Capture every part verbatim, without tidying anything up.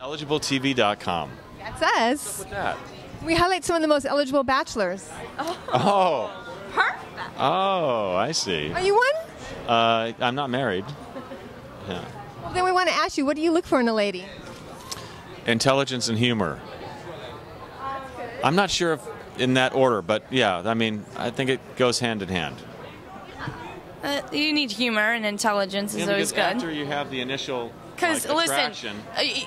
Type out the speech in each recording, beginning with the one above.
Eligible T V dot com. That's us. What's up with that? We highlight some of the most eligible bachelors. Oh. Oh. Perfect. Oh, I see. Are you one? Uh, I'm not married. Yeah. Well, then we want to ask you, what do you look for in a lady? Intelligence and humor. Oh, that's good. I'm not sure if in that order, but yeah, I mean, I think it goes hand in hand. Uh, you need humor, and intelligence is yeah, always good. After you have the initial Because like, listen,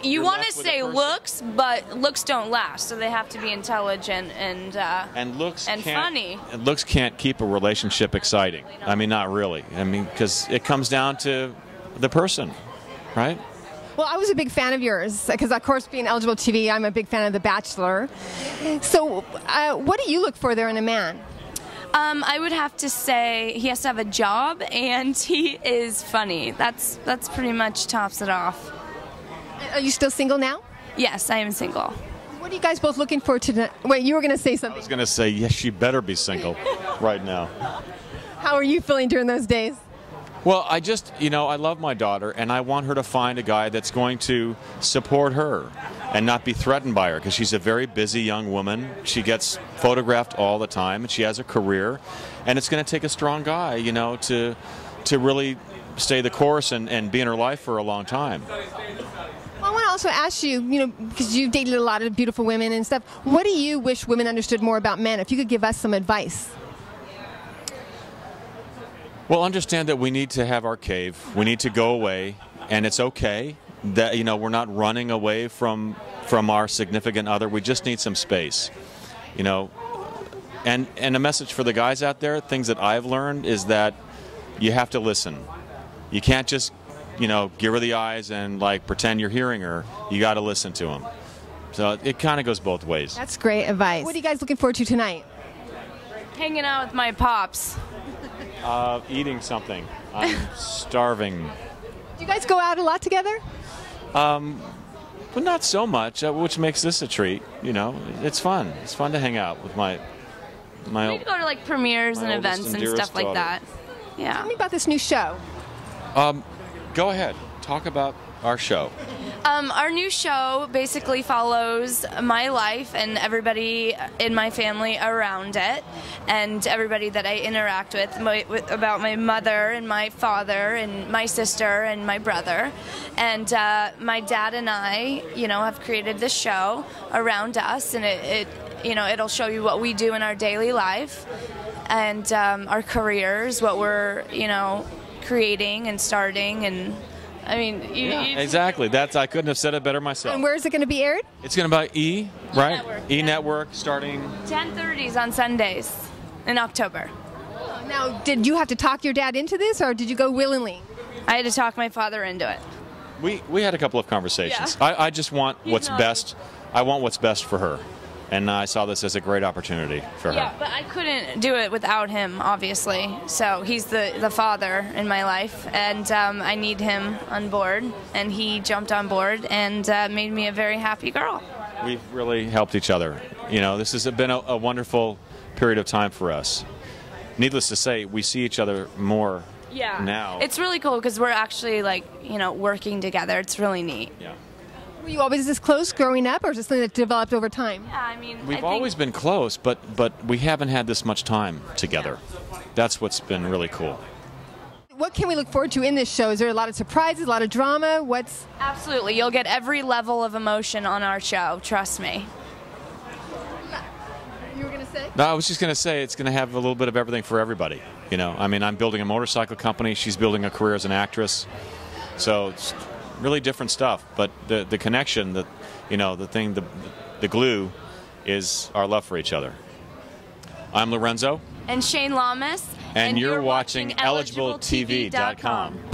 you want to say looks, but looks don't last, so they have to be intelligent and uh, and looks and funny. And looks can't keep a relationship exciting. I mean, not really. I mean, because it comes down to the person, right? Well, I was a big fan of yours because, of course, being eligible T V, I'm a big fan of The Bachelor. So, uh, what do you look for there in a man? Um, I would have to say he has to have a job and he is funny. That's that's pretty much tops it off. Are you still single now? Yes, I am single. What are you guys both looking for tonight? Wait, you were going to say something. I was going to say, yes, she better be single right now. How are you feeling during those days? Well, I just, you know, I love my daughter and I want her to find a guy that's going to support her and not be threatened by her, because she's a very busy young woman. She gets photographed all the time and she has a career, and it's going to take a strong guy, you know, to to really stay the course and, and be in her life for a long time. Well, I want to also ask you, you know, because you've dated a lot of beautiful women and stuff, what do you wish women understood more about men? If you could give us some advice. Well, understand that we need to have our cave. We need to go away, and it's okay that, you know, we're not running away from from our significant other. We just need some space, you know. And and a message for the guys out there, things that I've learned is that you have to listen. You can't just, you know, give her the eyes and like pretend you're hearing her. You got to listen to them. So it kind of goes both ways. That's great advice. What are you guys looking forward to tonight? Hanging out with my pops. Uh, eating something. I'm starving. Do you guys go out a lot together? Um, but not so much, uh, which makes this a treat. You know, it's fun. It's fun to hang out with my my. We go to like premieres and events and, and stuff like daughter. that. Yeah. Tell me about this new show. Um, go ahead. Talk about our show. Um, our new show basically follows my life and everybody in my family around it, and everybody that I interact with, my, with about my mother and my father and my sister and my brother. And uh, my dad and I, you know, have created this show around us, and it, it you know, it'll show you what we do in our daily life and um, our careers, what we're, you know, creating and starting and. I mean, you, yeah, you exactly. That's I couldn't have said it better myself. And where is it going to be aired? It's going to be E, right? E! Network, E! Network, starting ten thirties on Sundays in October. Now, did you have to talk your dad into this, or did you go willingly? I had to talk my father into it. We we had a couple of conversations. Yeah. I I just want He's what's not. best. I want what's best for her, and I saw this as a great opportunity for yeah, her. Yeah, but I couldn't do it without him, obviously. So he's the, the father in my life, and um, I need him on board, and he jumped on board and uh, made me a very happy girl. We've really helped each other. You know, this has been a, a wonderful period of time for us. Needless to say, we see each other more yeah. now. It's really cool because we're actually, like, you know, working together. It's really neat. Yeah. Were you always this close growing up, or is this something that developed over time? Yeah, I mean, we've I always been close, but but we haven't had this much time together. Yeah. That's what's been really cool. What can we look forward to in this show? Is there a lot of surprises, a lot of drama? What's absolutely? You'll get every level of emotion on our show. Trust me. You were gonna say? No, I was just gonna say it's gonna have a little bit of everything for everybody. You know, I mean, I'm building a motorcycle company. She's building a career as an actress. So. It's, really different stuff, but the the connection, that you know, the thing, the the glue, is our love for each other. I'm Lorenzo. And Shayne Lamas. And, and you're, you're watching Eligible T V dot com.